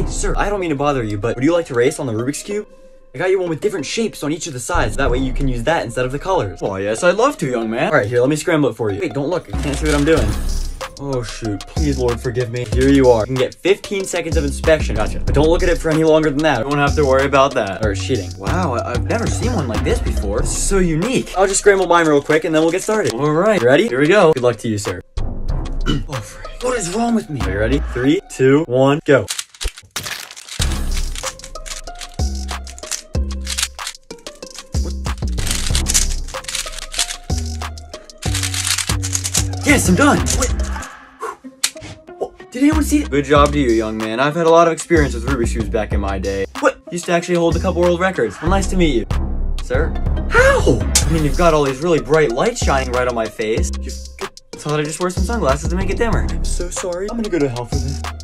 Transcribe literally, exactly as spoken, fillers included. Hey, sir, I don't mean to bother you, but would you like to race on the Rubik's Cube? I got you one with different shapes on each of the sides. That way you can use that instead of the colors. Oh, yes, I'd love to, young man. All right, here, let me scramble it for you. Wait, don't look. I can't see what I'm doing. Oh, shoot. Please, Lord, forgive me. Here you are. You can get fifteen seconds of inspection. Gotcha. But don't look at it for any longer than that. You won't have to worry about that. Or cheating. Wow, I I've never seen one like this before. This is so unique. I'll just scramble mine real quick, and then we'll get started. All right. Ready? Here we go. Good luck to you, sir. Oh, Frank. What is wrong with me? Are you ready? Three, two, one, go. Yes, I'm done! What? Did anyone see it? Good job to you, young man. I've had a lot of experience with Rubik's Cubes back in my day. What? Used to actually hold a couple world records. Well, nice to meet you, sir. How? I mean, you've got all these really bright lights shining right on my face. Just thought I'd just wear some sunglasses to make it dimmer. I'm so sorry. I'm gonna go to hell for this.